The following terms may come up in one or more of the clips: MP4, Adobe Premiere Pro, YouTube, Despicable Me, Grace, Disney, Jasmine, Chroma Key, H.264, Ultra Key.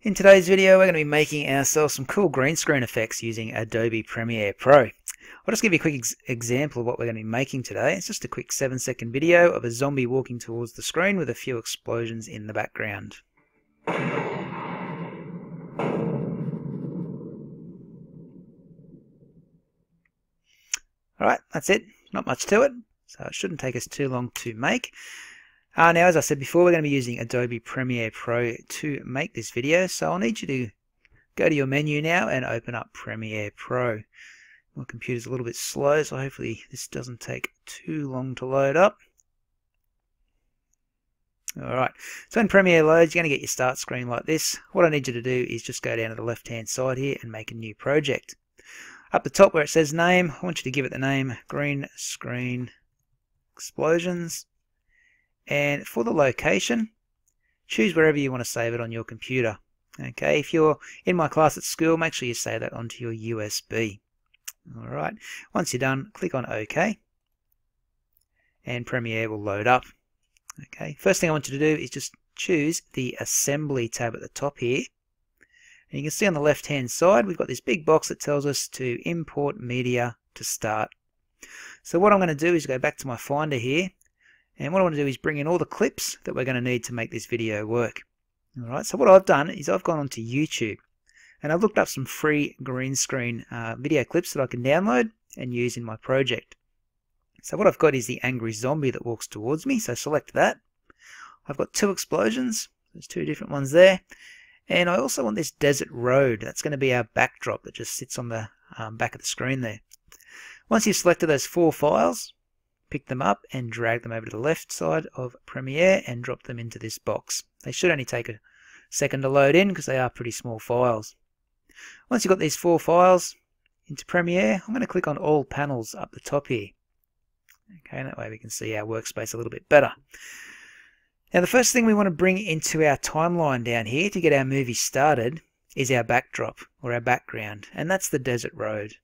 In today's video, we're going to be making ourselves some cool green screen effects using Adobe Premiere Pro. I'll just give you a quick example of what we're going to be making today. It's just a quick 7-second video of a zombie walking towards the screen with a few explosions in the background. Alright, that's it. Not much to it, so it shouldn't take us too long to make. Now, as I said before, we're going to be using Adobe Premiere Pro to make this video, so I'll need you to go to your menu now and open up Premiere Pro. My computer's a little bit slow, so hopefully this doesn't take too long to load up. Alright, so when Premiere loads, you're going to get your start screen like this. What I need you to do is just go down to the left-hand side here and make a new project. Up the top where it says name, I want you to give it the name Green Screen Explosions. And for the location, choose wherever you want to save it on your computer. Okay, if you're in my class at school, make sure you save that onto your USB. Alright, once you're done, click on OK. And Premiere will load up. Okay, first thing I want you to do is just choose the Assembly tab at the top here. And you can see on the left-hand side, we've got this big box that tells us to import media to start. So what I'm going to do is go back to my Finder here. And what I want to do is bring in all the clips that we're going to need to make this video work. Alright, so what I've done is I've gone onto YouTube and I've looked up some free green screen video clips that I can download and use in my project. So what I've got is the angry zombie that walks towards me, so select that. I've got two explosions, there's two different ones there. And I also want this desert road, that's going to be our backdrop that just sits on the back of the screen there. Once you've selected those four files, pick them up and drag them over to the left side of Premiere and drop them into this box. They should only take a second to load in because they are pretty small files. Once you've got these four files into Premiere, I'm going to click on All Panels up the top here. Okay, that way we can see our workspace a little bit better. Now the first thing we want to bring into our timeline down here to get our movie started is our backdrop or our background, and that's the desert road.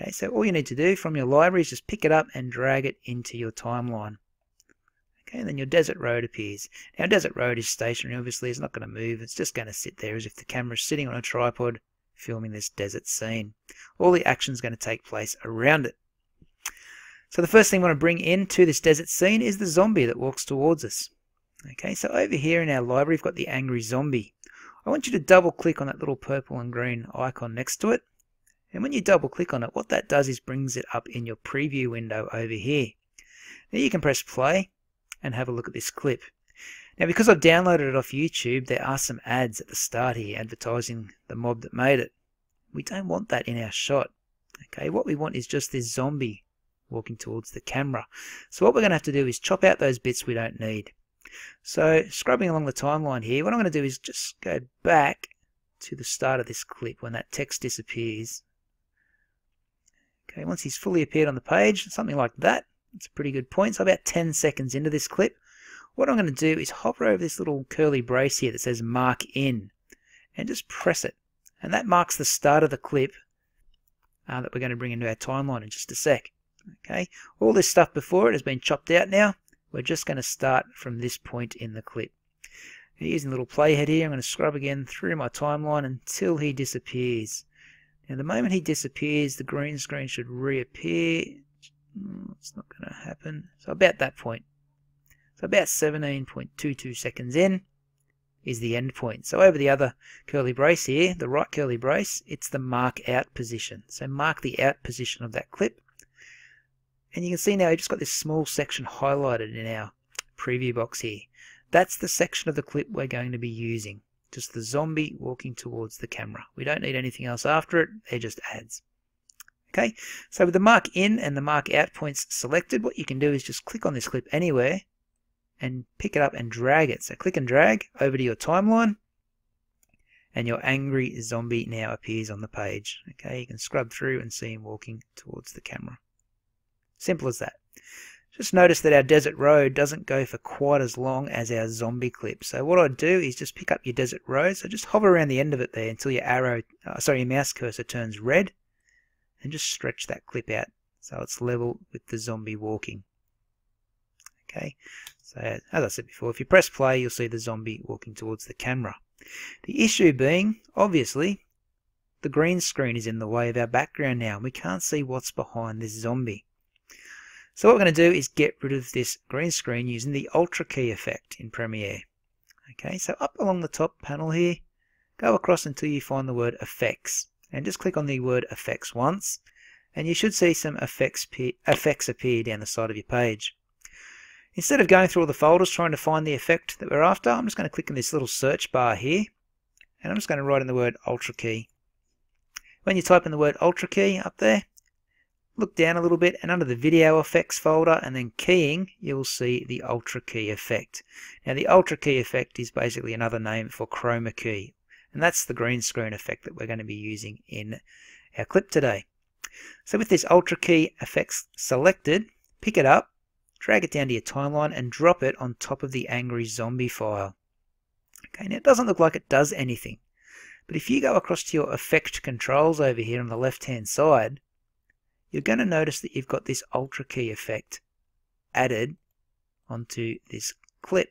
Okay, so all you need to do from your library is just pick it up and drag it into your timeline. Okay, and then your desert road appears. Now, desert road is stationary, obviously. It's not going to move. It's just going to sit there as if the camera is sitting on a tripod filming this desert scene. All the action is going to take place around it. So the first thing we want to bring into this desert scene is the zombie that walks towards us. Okay, so over here in our library, we've got the angry zombie. I want you to double click on that little purple and green icon next to it. And when you double click on it, what that does is brings it up in your preview window over here. Now you can press play and have a look at this clip. Now because I've downloaded it off YouTube, there are some ads at the start here advertising the mob that made it. We don't want that in our shot. Okay, what we want is just this zombie walking towards the camera. So what we're going to have to do is chop out those bits we don't need. So scrubbing along the timeline here, what I'm going to do is just go back to the start of this clip when that text disappears. Okay, once he's fully appeared on the page, something like that. It's a pretty good point. So about 10 seconds into this clip, what I'm going to do is hover over this little curly brace here that says mark in and just press it. And that marks the start of the clip that we're going to bring into our timeline in just a sec. Okay, all this stuff before it has been chopped out now. We're just going to start from this point in the clip. Now, using the little playhead here, I'm going to scrub again through my timeline until he disappears. Now the moment he disappears, the green screen should reappear. It's not going to happen. So about that point. So about 17.22 seconds in is the end point. So over the other curly brace here, the right curly brace, it's the mark out position. So mark the out position of that clip. And you can see now we've just got this small section highlighted in our preview box here. That's the section of the clip we're going to be using. Just the zombie walking towards the camera. We don't need anything else after it, they're just ads. Okay, so with the mark in and the mark out points selected, what you can do is just click on this clip anywhere and pick it up and drag it. So click and drag over to your timeline and your angry zombie now appears on the page. Okay, you can scrub through and see him walking towards the camera. Simple as that. Just notice that our desert road doesn't go for quite as long as our zombie clip. So what I'd do is just pick up your desert road. So just hover around the end of it there until your mouse cursor turns red, and just stretch that clip out so it's level with the zombie walking. Okay. So as I said before, if you press play, you'll see the zombie walking towards the camera. The issue being, obviously, the green screen is in the way of our background now, and we can't see what's behind this zombie. So what we're going to do is get rid of this green screen using the Ultra Key effect in Premiere. Okay, so up along the top panel here, go across until you find the word Effects, and just click on the word Effects once, and you should see some effects appear down the side of your page. Instead of going through all the folders trying to find the effect that we're after, I'm just going to click on this little search bar here, and I'm just going to write in the word Ultra Key. When you type in the word Ultra Key up there, look down a little bit, and under the video effects folder and then keying, you'll see the Ultra Key effect. Now the Ultra Key effect is basically another name for Chroma Key, and that's the green screen effect that we're going to be using in our clip today. So with this Ultra Key effects selected, pick it up, drag it down to your timeline and drop it on top of the angry zombie file. Okay, now it doesn't look like it does anything, but if you go across to your effect controls over here on the left hand side, you're going to notice that you've got this Ultra Key effect added onto this clip.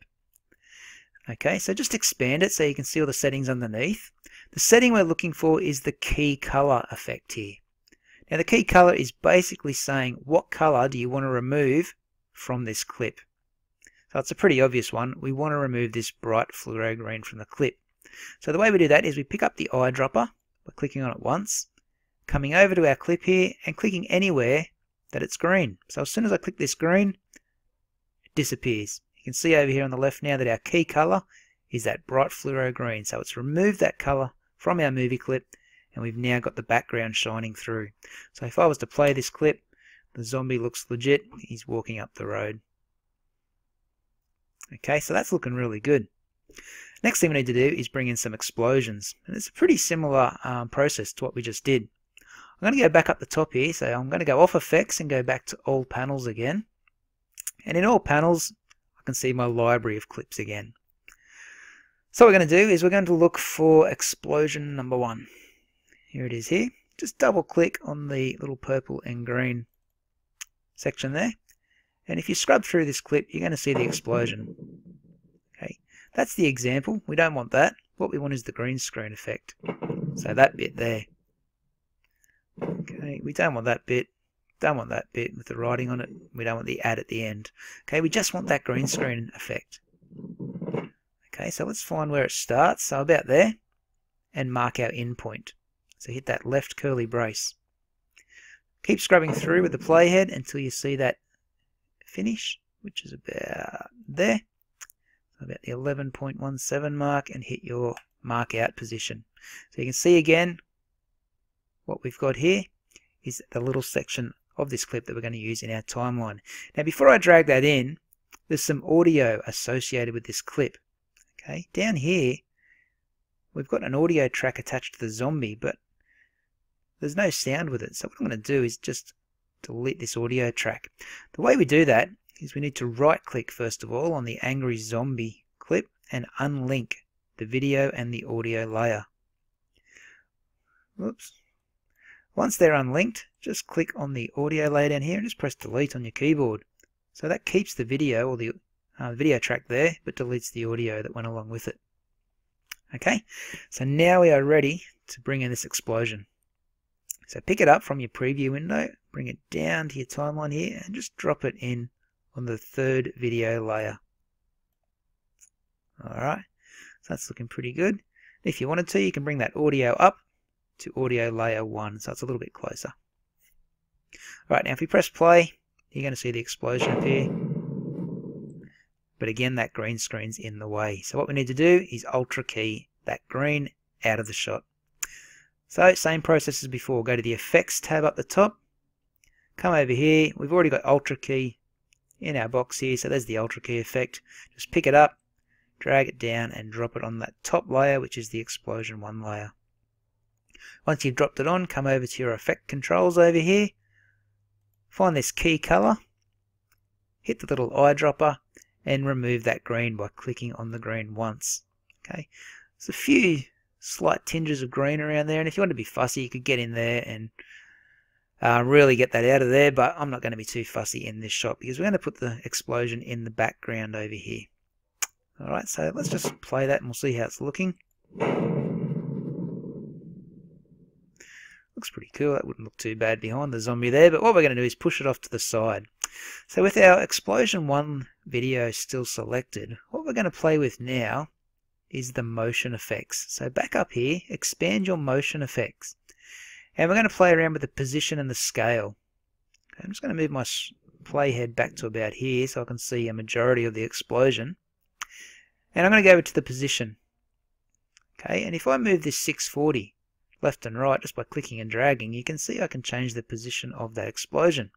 Okay, so just expand it so you can see all the settings underneath. The setting we're looking for is the key color effect here. Now the key color is basically saying what color do you want to remove from this clip. So it's a pretty obvious one. We want to remove this bright fluoro green from the clip. So the way we do that is we pick up the eyedropper by clicking on it once, coming over to our clip here and clicking anywhere that it's green. So as soon as I click this green, it disappears. You can see over here on the left now that our key color is that bright fluoro green. So it's removed that color from our movie clip, and we've now got the background shining through. So if I was to play this clip, the zombie looks legit. He's walking up the road. Okay, so that's looking really good. Next thing we need to do is bring in some explosions, and it's a pretty similar process to what we just did. I'm going to go back up the top here, so I'm going to go off effects and go back to all panels again. And in all panels, I can see my library of clips again. So what we're going to do is we're going to look for explosion number one. Here it is here. Just double click on the little purple and green section there. And if you scrub through this clip, you're going to see the explosion. Okay, that's the example. We don't want that. What we want is the green screen effect. So that bit there. Okay, we don't want that bit, don't want that bit with the writing on it, we don't want the ad at the end. Okay, we just want that green screen effect. Okay, so let's find where it starts, so about there, and mark our endpoint. So hit that left curly brace. Keep scrubbing through with the playhead until you see that finish, which is about there, so about the 11.17 mark, and hit your mark out position. So you can see again, what we've got here is the little section of this clip that we're going to use in our timeline. Now before I drag that in, there's some audio associated with this clip. Okay, down here we've got an audio track attached to the zombie, but there's no sound with it. So what I'm going to do is just delete this audio track. The way we do that is we need to right click first of all on the angry zombie clip and unlink the video and the audio layer. Oops. Once they're unlinked, just click on the audio layer down here and just press delete on your keyboard. So that keeps the video or the video track there, but deletes the audio that went along with it. Okay, so now we are ready to bring in this explosion. So pick it up from your preview window, bring it down to your timeline here, and just drop it in on the third video layer. Alright, so that's looking pretty good. If you wanted to, you can bring that audio up to audio layer 1, so it's a little bit closer. Alright, now if we press play, you're going to see the explosion appear, but again that green screen's in the way. So what we need to do is Ultra Key that green out of the shot. So same process as before, go to the effects tab up the top, come over here, we've already got Ultra Key in our box here, so there's the Ultra Key effect. Just pick it up, drag it down and drop it on that top layer, which is the explosion 1 layer. Once you've dropped it on, come over to your effect controls over here, find this key color, hit the little eyedropper and remove that green by clicking on the green once. Okay, there's a few slight tinges of green around there, and if you want to be fussy you could get in there and really get that out of there, but I'm not going to be too fussy in this shot because we're going to put the explosion in the background over here. Alright, so let's just play that and we'll see how it's looking. Looks pretty cool. That wouldn't look too bad behind the zombie there, but what we're going to do is push it off to the side. So with our Explosion 1 video still selected, what we're going to play with now is the motion effects. So back up here, expand your motion effects. And we're going to play around with the position and the scale. I'm just going to move my playhead back to about here so I can see a majority of the explosion. And I'm going to go over to the position. Okay, and if I move this 640, left and right just by clicking and dragging, you can see I can change the position of that explosion.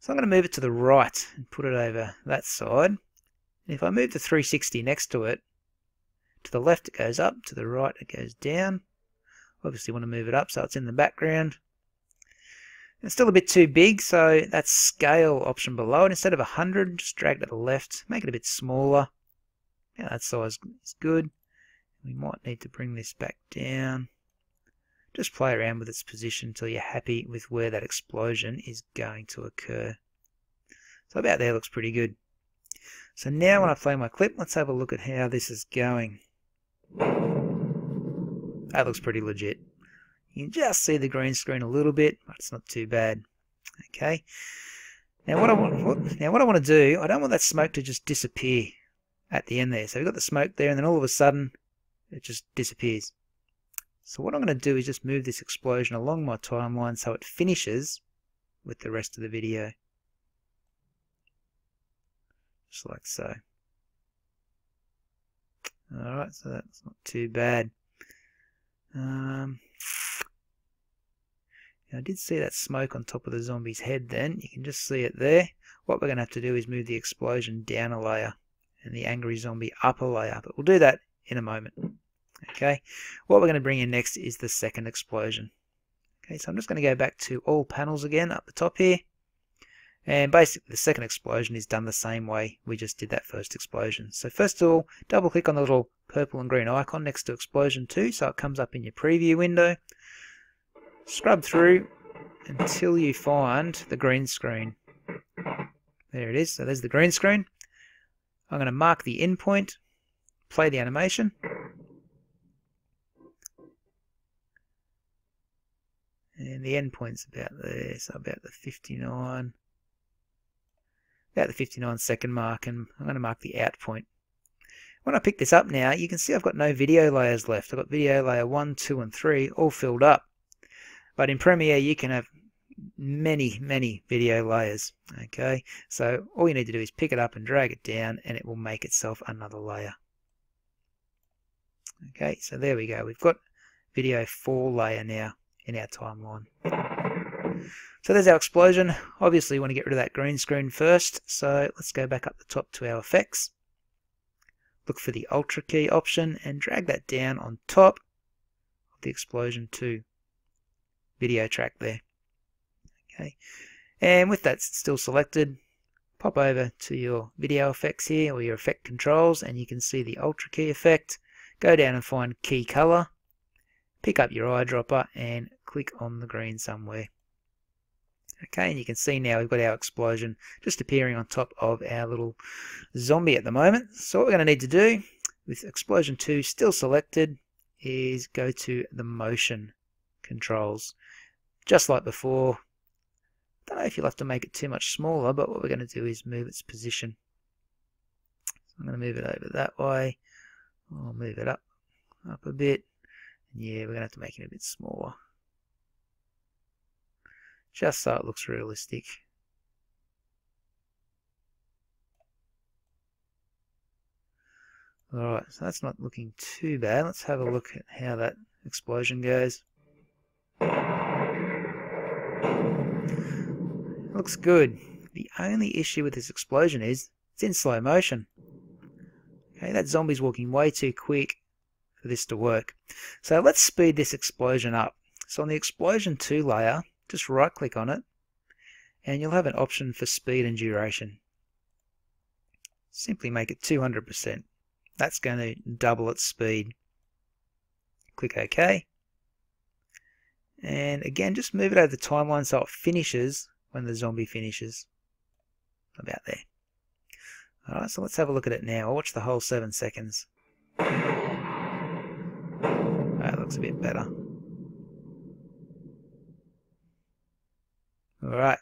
So I'm going to move it to the right and put it over that side. And if I move the 360 next to it, to the left it goes up, to the right it goes down. Obviously want to move it up so it's in the background. It's still a bit too big, so that scale option below it, instead of 100, just drag it to the left, make it a bit smaller. Yeah, that size is good. We might need to bring this back down. Just play around with its position until you're happy with where that explosion is going to occur. So about there looks pretty good. So now when I play my clip, let's have a look at how this is going. That looks pretty legit. You can just see the green screen a little bit, but it's not too bad. Okay. Now what I want to do, I don't want that smoke to just disappear at the end there. So we've got the smoke there, and then all of a sudden it just disappears. So what I'm going to do is just move this explosion along my timeline so it finishes with the rest of the video. Just like so. Alright, so that's not too bad. I did see that smoke on top of the zombie's head then. You can just see it there. What we're going to have to do is move the explosion down a layer and the angry zombie up a layer. But we'll do that in a moment. Okay, what we're going to bring in next is the second explosion. Okay, so I'm just going to go back to all panels again up the top here. And basically the second explosion is done the same way we just did that first explosion. So first of all, double click on the little purple and green icon next to explosion 2 so it comes up in your preview window. Scrub through until you find the green screen. There it is, so there's the green screen. I'm going to mark the endpoint, play the animation. And the endpoint's about there, so about the 59 second mark, and I'm going to mark the out point. When I pick this up now, you can see I've got no video layers left. I've got video layer 1, 2 and 3 all filled up. But in Premiere you can have many video layers. Okay, so all you need to do is pick it up and drag it down and it will make itself another layer. Okay, so there we go. We've got video 4 layer now in our timeline. So there's our explosion. Obviously you want to get rid of that green screen first, so let's go back up the top to our effects. Look for the Ultra Key option and drag that down on top of the Explosion 2 video track there. Okay, and with that still selected, pop over to your video effects here or your effect controls, and you can see the Ultra Key effect. Go down and find Key Color. Pick up your eyedropper and click on the green somewhere. Okay, and you can see now we've got our explosion just appearing on top of our little zombie at the moment. So what we're going to need to do with Explosion 2 still selected is go to the motion controls. Just like before, I don't know if you'll have to make it too much smaller, but what we're going to do is move its position. So I'm going to move it over that way. I'll move it up a bit. Yeah, we're going to have to make it a bit smaller. Just so it looks realistic. Alright, so that's not looking too bad. Let's have a look at how that explosion goes. It looks good. The only issue with this explosion is it's in slow motion. Okay, that zombie's walking way too quick for this to work. So let's speed this explosion up. So on the Explosion 2 layer, just right click on it and you'll have an option for speed and duration. Simply make it 200%. That's going to double its speed. Click OK, and again just move it over the timeline so it finishes when the zombie finishes. About there. Alright, so let's have a look at it now. I'll watch the whole 7 seconds. looks a bit better. Alright,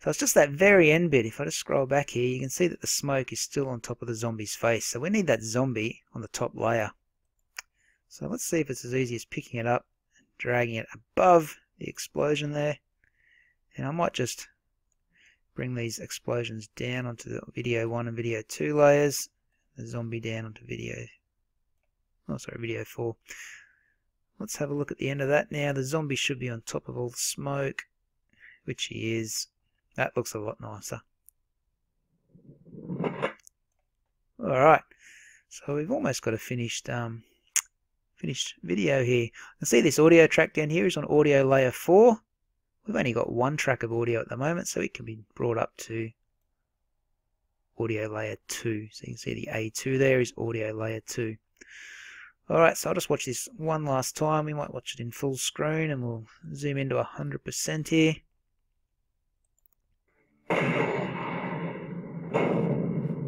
so it's just that very end bit. If I just scroll back here, you can see that the smoke is still on top of the zombie's face. So we need that zombie on the top layer. So let's see if it's as easy as picking it up and dragging it above the explosion there. And I might just bring these explosions down onto the video 1 and video 2 layers. The zombie down onto video 4. Let's have a look at the end of that now. The zombie should be on top of all the smoke, which he is. That looks a lot nicer. Alright, so we've almost got a finished video here. You can see this audio track down here is on audio layer 4. We've only got one track of audio at the moment, so it can be brought up to audio layer 2. So you can see the A2 there is audio layer 2. Alright, so I'll just watch this one last time. We might watch it in full screen and we'll zoom into 100% here.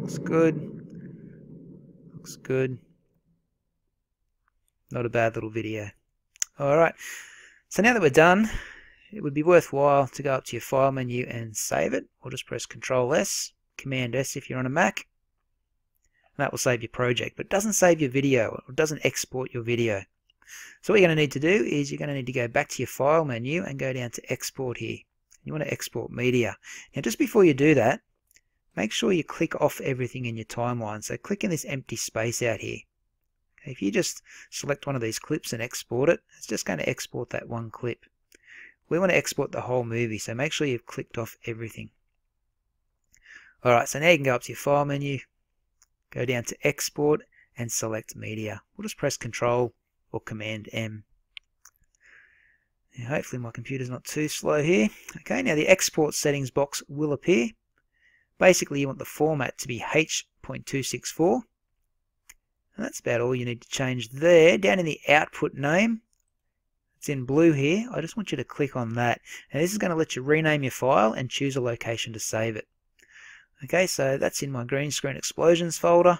Looks good. Looks good. Not a bad little video. Alright, so now that we're done, it would be worthwhile to go up to your file menu and save it, or just press Ctrl S, Command S if you're on a Mac. And that will save your project, but it doesn't save your video, it doesn't export your video. So what you're going to need to do is you're going to need to go back to your file menu and go down to export here. You want to export media. Now just before you do that, make sure you click off everything in your timeline. So click in this empty space out here. If you just select one of these clips and export it, it's just going to export that one clip. We want to export the whole movie, so make sure you've clicked off everything. Alright, so now you can go up to your file menu, go down to export and select media. We'll just press Ctrl or Command M. Now hopefully my computer's not too slow here. Okay, now the export settings box will appear. Basically you want the format to be H.264. And that's about all you need to change there. Down in the output name, it's in blue here, I just want you to click on that. And this is going to let you rename your file and choose a location to save it. Okay, so that's in my green screen explosions folder.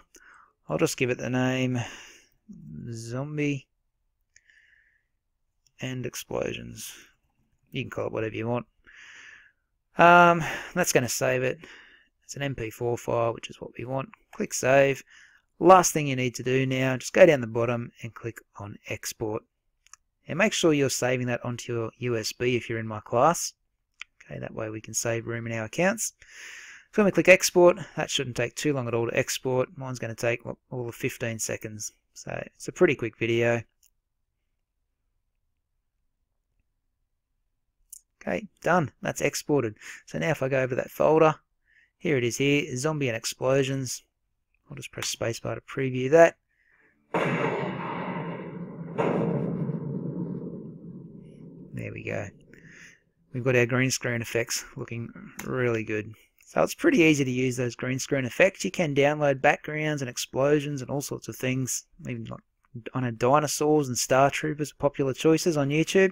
I'll just give it the name Zombie and Explosions. You can call it whatever you want. That's going to save it. It's an MP4 file, which is what we want. Click Save. Last thing you need to do now, just go down the bottom and click on Export. And make sure you're saving that onto your USB if you're in my class. Okay, that way we can save room in our accounts. So when we click Export, that shouldn't take too long at all to export. Mine's going to take all of 15 seconds. So it's a pretty quick video. Okay, done. That's exported. So now if I go over to that folder, here it is here, Zombie and Explosions. I'll just press spacebar to preview that. There we go. We've got our green screen effects looking really good. So it's pretty easy to use those green screen effects. You can download backgrounds and explosions and all sorts of things. Even like on a dinosaurs and Star Troopers, popular choices on YouTube.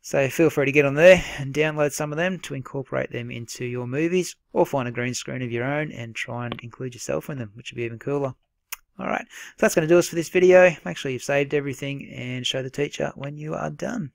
So feel free to get on there and download some of them to incorporate them into your movies, or find a green screen of your own and try and include yourself in them, which would be even cooler. Alright, so that's going to do us for this video. Make sure you've saved everything and show the teacher when you are done.